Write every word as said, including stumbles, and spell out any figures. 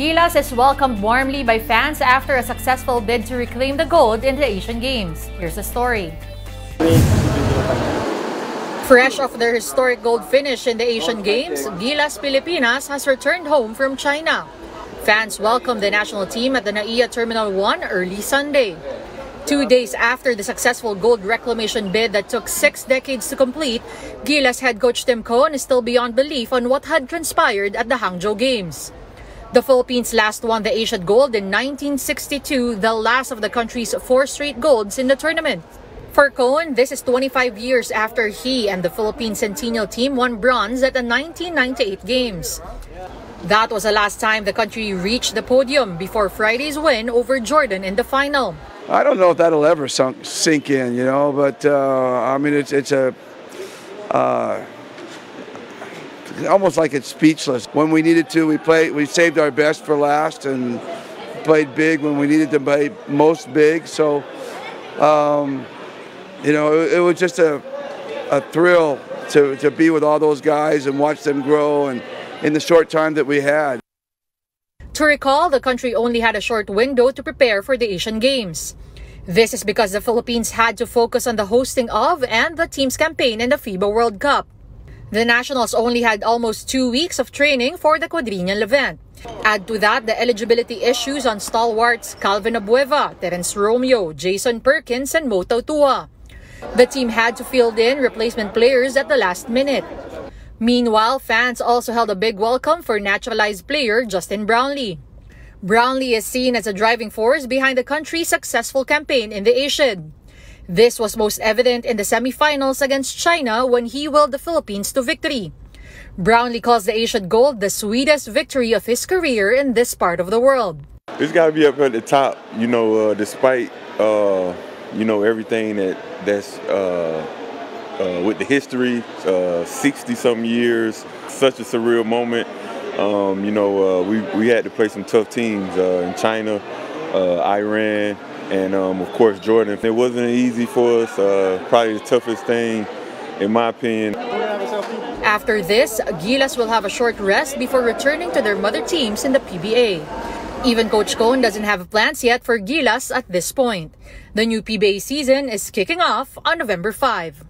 Gilas is welcomed warmly by fans after a successful bid to reclaim the gold in the Asian Games. Here's the story. Fresh off their historic gold finish in the Asian Games, Gilas Pilipinas has returned home from China. Fans welcomed the national team at the NAIA Terminal one early Sunday. Two days after the successful gold reclamation bid that took six decades to complete, Gilas head coach Tim Cone is still beyond belief on what had transpired at the Hangzhou Games. The Philippines last won the Asiad gold in nineteen sixty-two, the last of the country's four straight golds in the tournament. For Cone, this is twenty-five years after he and the Philippine Centennial team won bronze at the nineteen ninety-eight Games. That was the last time the country reached the podium before Friday's win over Jordan in the final. I don't know if that'll ever sunk, sink in, you know, but uh, I mean, it's, it's a... Uh, almost like it's speechless. When we needed to, we played, we saved our best for last and played big when we needed to play most big. So, um, you know, it, it was just a, a thrill to, to be with all those guys and watch them grow and in the short time that we had. To recall, the country only had a short window to prepare for the Asian Games. This is because the Philippines had to focus on the hosting of and the team's campaign in the FIBA World Cup. The Nationals only had almost two weeks of training for the quadrennial event. Add to that the eligibility issues on stalwarts Calvin Abueva, Terence Romeo, Jason Perkins, and Mo Tautua. The team had to field in replacement players at the last minute. Meanwhile, fans also held a big welcome for naturalized player Justin Brownlee. Brownlee is seen as a driving force behind the country's successful campaign in the Asian. This was most evident in the semifinals against China when he willed the Philippines to victory. Brownlee calls the Asian gold the sweetest victory of his career in this part of the world. It's got to be up at the top, you know, uh, despite, uh, you know, everything that, that's uh, uh, with the history, sixty-some uh, years, such a surreal moment. Um, you know, uh, we, we had to play some tough teams uh, in China, uh, Iran, and um, of course Jordan. It wasn't easy for us, uh, probably the toughest thing in my opinion. After this, Gilas will have a short rest before returning to their mother teams in the P B A. Even Coach Cone doesn't have plans yet for Gilas at this point. The new P B A season is kicking off on November fifth.